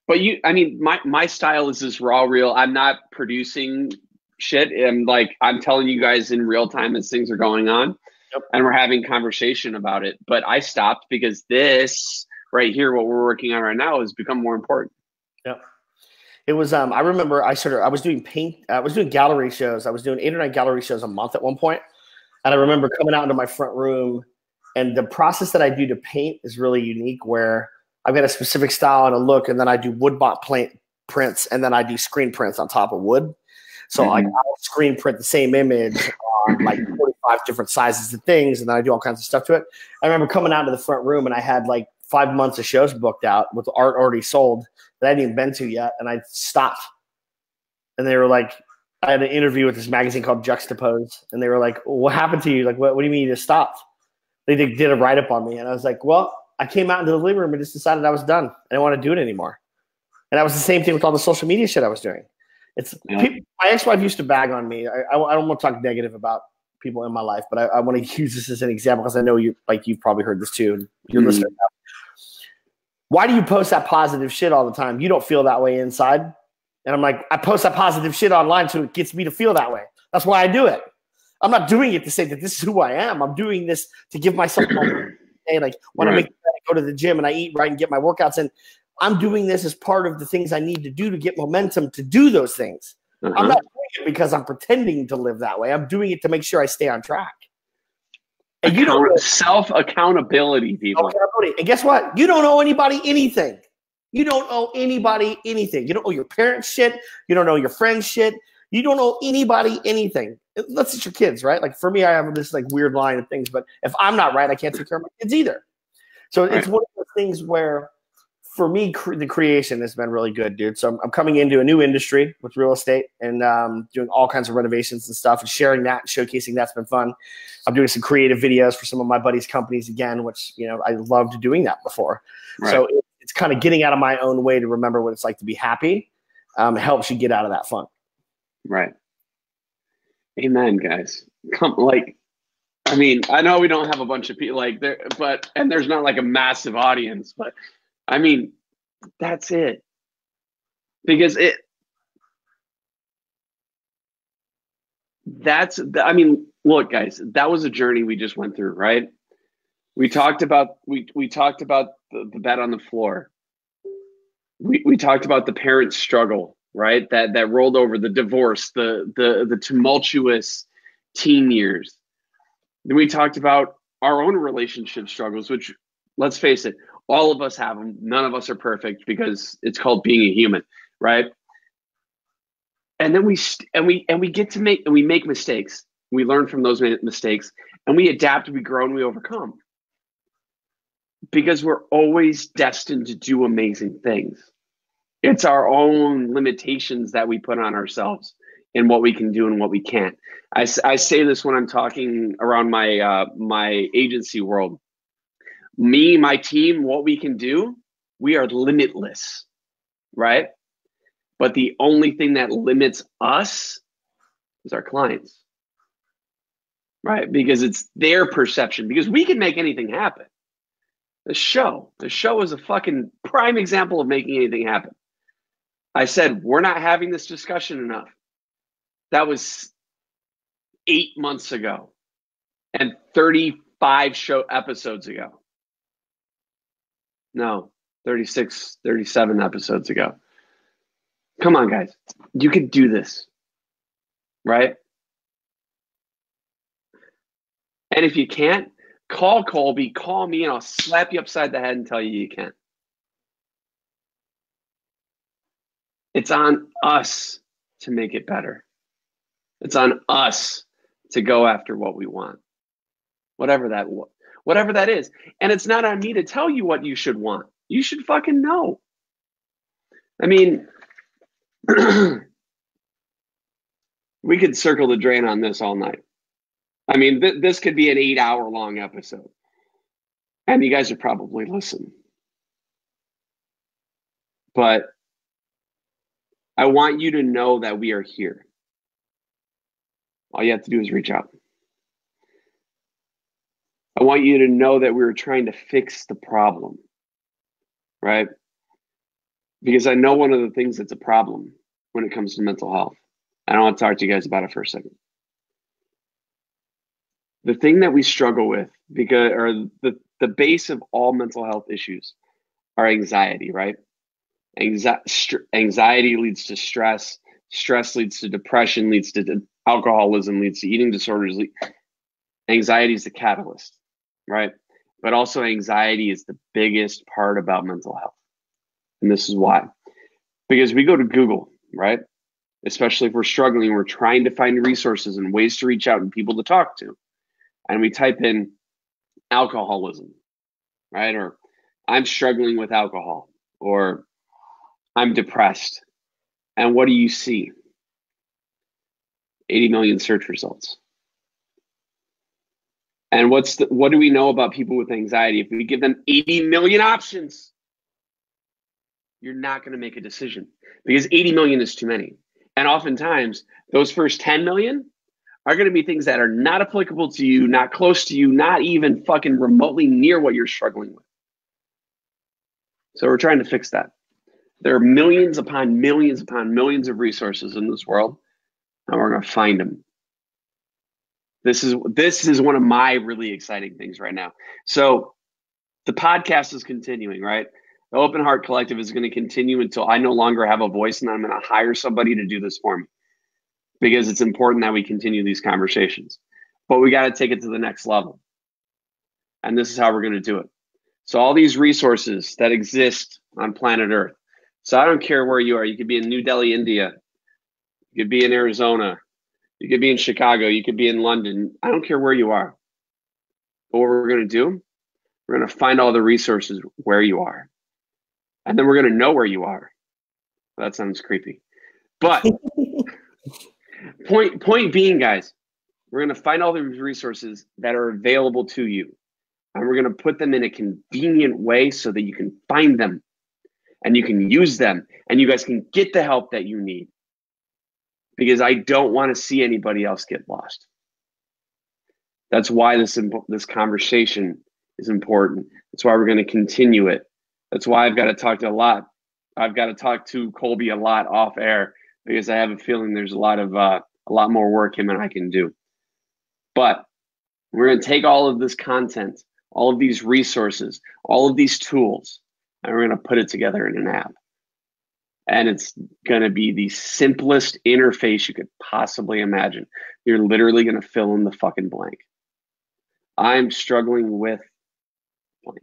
but you. I mean, my my style is this raw, real. I'm not producing shit. I'm like I'm telling you guys in real time as things are going on, yep. and we're having conversation about it. But I stopped because this right here, what we're working on right now, has become more important. Yep. It was, um, I remember I started, I was doing paint, I was doing gallery shows. I was doing eight or nine gallery shows a month at one point. And I remember coming out into my front room, and the process that I do to paint is really unique, where I've got a specific style and a look, and then I do woodbot plant prints, and then I do screen prints on top of wood. So mm-hmm. like I'll screen print the same image on like forty-five different sizes of things. And then I do all kinds of stuff to it. I remember coming out to the front room, and I had like five months of shows booked out with art already sold that I hadn't even been to yet. And I stopped, and they were like, I had an interview with this magazine called Juxtapose, and they were like, what happened to you? Like, what, what do you mean you just stopped? They did, did a write-up on me. And I was like, well, I came out into the living room and just decided I was done. I didn't want to do it anymore. And that was the same thing with all the social media shit I was doing. It's yeah. people, my ex-wife used to bag on me. I, I, I don't want to talk negative about people in my life, but I, I want to use this as an example, because I know you, like, you've probably heard this too, and you're mm-hmm. listening now. Why do you post that positive shit all the time? You don't feel that way inside. And I'm like, I post that positive shit online so it gets me to feel that way. That's why I do it. I'm not doing it to say that this is who I am. I'm doing this to give myself a day. Like when right. I, make, I go to the gym and I eat right and get my workouts in, I'm doing this as part of the things I need to do to get momentum to do those things. Uh-huh. I'm not doing it because I'm pretending to live that way. I'm doing it to make sure I stay on track. And Account you don't know self-accountability, people. Accountability. And guess what? You don't owe anybody anything. You don't owe anybody anything. You don't owe your parents shit. You don't owe your friends shit. You don't owe anybody anything. Unless it's your kids, right? Like for me, I have this like weird line of things, but if I'm not right, I can't take care of my kids either. So right. it's one of those things where for me, cre the creation has been really good, dude. So I'm, I'm coming into a new industry with real estate and um, doing all kinds of renovations and stuff and sharing that and showcasing that's been fun. I'm doing some creative videos for some of my buddies' companies again, which, you know, I loved doing that before. Right. So it, it's kind of getting out of my own way to remember what it's like to be happy. Um, it helps you get out of that funk. Right. Amen, guys. Come, like, I mean, I know we don't have a bunch of people like there, but, and there's not like a massive audience, but I mean, that's it. Because it, that's, I mean, look, guys, that was a journey we just went through, right? We talked about, we, we talked about the, the bed on the floor. We, we talked about the parents' struggle. Right, that that rolled over the divorce, the the the tumultuous teen years. Then we talked about our own relationship struggles, which, let's face it, all of us have them. None of us are perfect because it's called being a human, right? And then we and we and we get to make and we make mistakes. We learn from those mistakes, and we adapt, we grow, and we overcome. Because we're always destined to do amazing things. It's our own limitations that we put on ourselves and what we can do and what we can't. I, I say this when I'm talking around my, uh, my agency world. Me, my team, what we can do, we are limitless, right? But the only thing that limits us is our clients, right? Because it's their perception, because we can make anything happen. The show, the show is a fucking prime example of making anything happen. I said, we're not having this discussion enough. That was eight months ago and thirty-five show episodes ago. No, thirty-six, thirty-seven episodes ago. Come on, guys. You can do this, right? And if you can't, call Kolby, call me, and I'll slap you upside the head and tell you you can't. It's on us to make it better. It's on us to go after what we want, whatever that whatever that is. And it's not on me to tell you what you should want. You should fucking know. I mean, we could circle the drain on this all night. I mean, th this could be an eight-hour-long episode, and you guys would probably listen. But I want you to know that we are here. All you have to do is reach out. I want you to know that we're trying to fix the problem, right? Because I know one of the things that's a problem when it comes to mental health. I don't want to talk to you guys about it for a second. The thing that we struggle with, because or the, the base of all mental health issues are anxiety, right? Anxi- anxiety leads to stress. Stress leads to depression, leads to alcoholism, leads to eating disorders. Anxiety is the catalyst, right? But also anxiety is the biggest part about mental health. And this is why. Because we go to Google, right? Especially if we're struggling, we're trying to find resources and ways to reach out and people to talk to. And we type in alcoholism, right? Or I'm struggling with alcohol, or I'm depressed. And what do you see? eighty million search results. And what's the, what do we know about people with anxiety? If we give them eighty million options, you're not going to make a decision because eighty million is too many. And oftentimes those first ten million are going to be things that are not applicable to you, not close to you, not even fucking remotely near what you're struggling with. So we're trying to fix that. There are millions upon millions upon millions of resources in this world, and we're going to find them. This is this is one of my really exciting things right now. So the podcast is continuing, right? The Open Heart Collective is going to continue until I no longer have a voice, and I'm going to hire somebody to do this for me, because it's important that we continue these conversations. But we got to take it to the next level, and this is how we're going to do it. So all these resources that exist on planet Earth. So I don't care where you are. You could be in New Delhi, India. You could be in Arizona. You could be in Chicago. You could be in London. I don't care where you are. But what we're going to do, we're going to find all the resources where you are. And then we're going to know where you are. That sounds creepy. But point, point being, guys, we're going to find all the resources that are available to you. And we're going to put them in a convenient way so that you can find them. And you can use them. And you guys can get the help that you need. Because I don't want to see anybody else get lost. That's why this, this conversation is important. That's why we're going to continue it. That's why I've got to talk to a lot. I've got to talk to Kolby a lot off air, because I have a feeling there's a lot of uh, a lot more work him and I can do. But we're going to take all of this content, all of these resources, all of these tools, and we're going to put it together in an app. And it's going to be the simplest interface you could possibly imagine. You're literally going to fill in the fucking blank. I'm struggling with blank.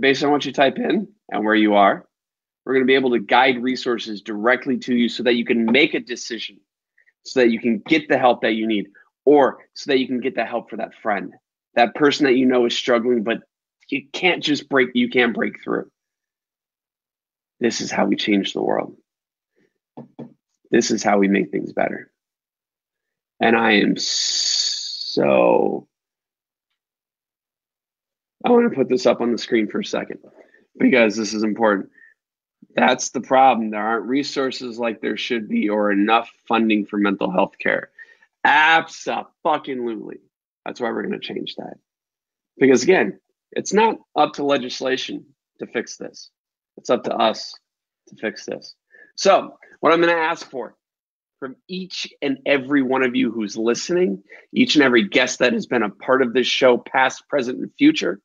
Based on what you type in and where you are, we're going to be able to guide resources directly to you so that you can make a decision, so that you can get the help that you need, or so that you can get the help for that friend, that person that you know is struggling, but you can't just break, you can't break through. This is how we change the world. This is how we make things better. And I am so... I want to put this up on the screen for a second, because this is important. That's the problem. There aren't resources like there should be, or enough funding for mental health care. Abso-fucking-lutely. That's why we're going to change that. Because again, it's not up to legislation to fix this. It's up to us to fix this. So what I'm going to ask for from each and every one of you who's listening, each and every guest that has been a part of this show, past, present, and future,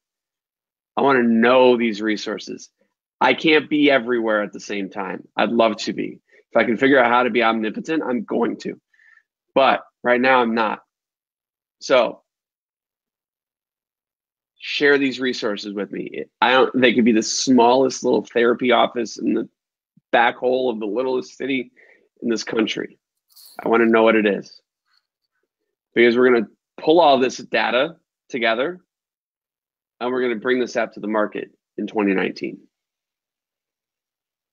I want to know these resources. I can't be everywhere at the same time. I'd love to be. If I can figure out how to be omnipotent, I'm going to. But right now I'm not. So share these resources with me. I don't, they could be the smallest little therapy office in the back hole of the littlest city in this country. I want to know what it is. Because we're going to pull all this data together, and we're going to bring this app to the market in twenty nineteen.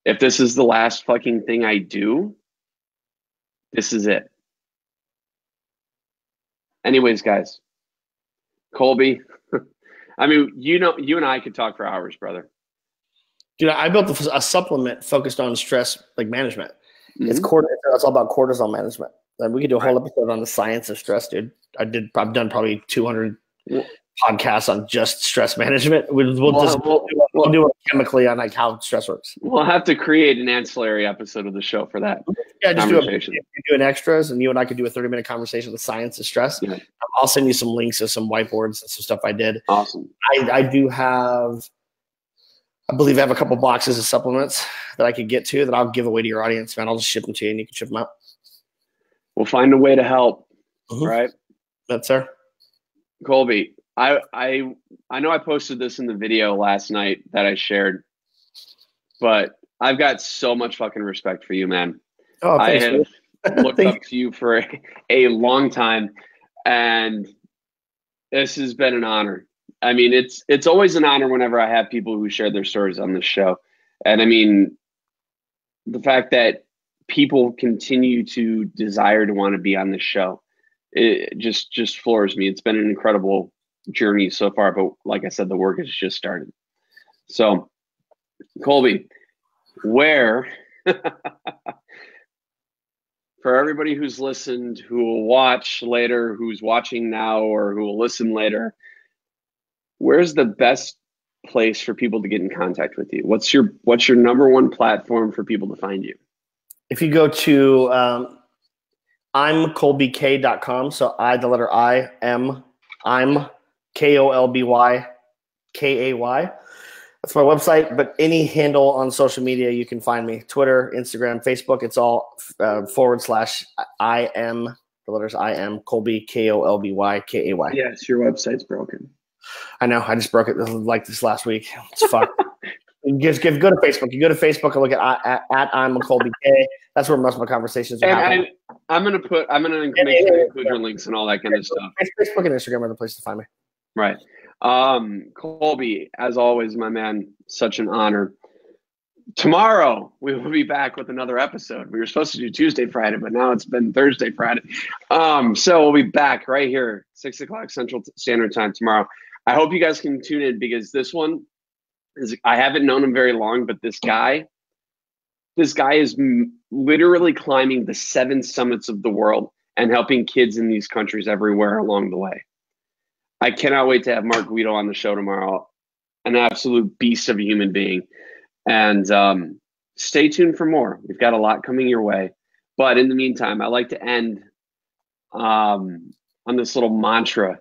If this is the last fucking thing I do, this is it. Anyways, guys, Kolby, I mean, you know, you and I could talk for hours, brother. Dude, I built a, a supplement focused on stress like management. Mm-hmm. It's cortisol. It's all about cortisol management. Like, we could do a whole episode on the science of stress, dude. I did. I've done probably two hundred yeah. podcasts on just stress management. We'll, we'll, we'll just we'll, we'll, we'll do it chemically on like how stress works. We'll have to create an ancillary episode of the show for that. Yeah, just do a, do an extras, and you and I could do a thirty minute conversation on the science of stress. Yeah. I'll send you some links of some whiteboards and some stuff I did. Awesome. I, I do have. I believe I have a couple boxes of supplements that I could get to that I'll give away to your audience, man. I'll just ship them to you, and you can ship them out. We'll find a way to help, mm-hmm. right? That's her. Kolby, I, I, I know I posted this in the video last night that I shared, but I've got so much fucking respect for you, man. Oh, thanks, I have looked up to you for a, a long time, and this has been an honor. I mean, it's it's always an honor whenever I have people who share their stories on this show. And I mean, the fact that people continue to desire to want to be on this show, it just, just floors me. It's been an incredible journey so far. But like I said, the work has just started. So, Kolby, where, for everybody who's listened, who will watch later, who's watching now, or who will listen later, where's the best place for people to get in contact with you? What's your what's your number one platform for people to find you? If you go to um, I'm Kolby Kay dot com, so I the letter I M I'm K O L B Y K A Y. That's my website, but any handle on social media, you can find me. Twitter, Instagram, Facebook, it's all uh, forward slash I am, the letters I am, Kolby, K O L B Y K A Y. Yes, your website's broken. I know, I just broke it like this last week. It's fucked. Just give, go to Facebook. You go to Facebook and look at at, at I'm a Kolby Kay. That's where most of my conversations are. And happening. I, I'm gonna put. I'm gonna make and, sure and, I include yeah. your links and all that kind yeah, of stuff. Facebook and Instagram are the place to find me. Right, um, Kolby. As always, my man, such an honor. Tomorrow we will be back with another episode. We were supposed to do Tuesday, Friday, but now it's been Thursday, Friday. Um, so we'll be back right here, six o'clock Central Standard Time tomorrow. I hope you guys can tune in because this one. I haven't known him very long, but this guy, this guy is literally climbing the seven summits of the world and helping kids in these countries everywhere along the way. I cannot wait to have Mark Guido on the show tomorrow, an absolute beast of a human being. And um, stay tuned for more. We've got a lot coming your way. But in the meantime, I like to end um, on this little mantra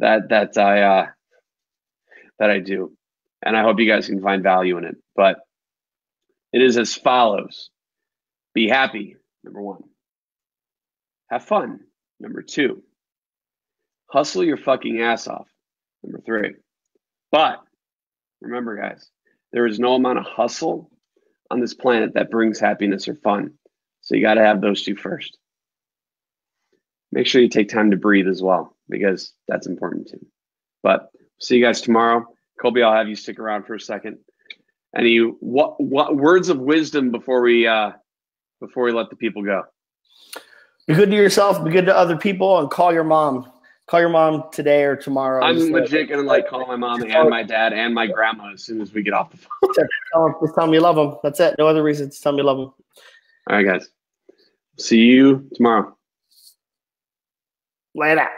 that that I uh, that I do. And I hope you guys can find value in it. But it is as follows. Be happy, number one. Have fun, number two. Hustle your fucking ass off, number three. But remember, guys, there is no amount of hustle on this planet that brings happiness or fun. So you got to have those two first. Make sure you take time to breathe as well, because that's important too. But see you guys tomorrow. Kolby, I'll have you stick around for a second. Any what, what words of wisdom before we uh, before we let the people go? Be good to yourself. Be good to other people, and call your mom. Call your mom today or tomorrow. I'm legit gonna like call my mom and my dad and my grandma as soon as we get off the phone. Just tell them you love them. That's it. No other reason. Just tell them you love them. All right, guys. See you tomorrow. Later.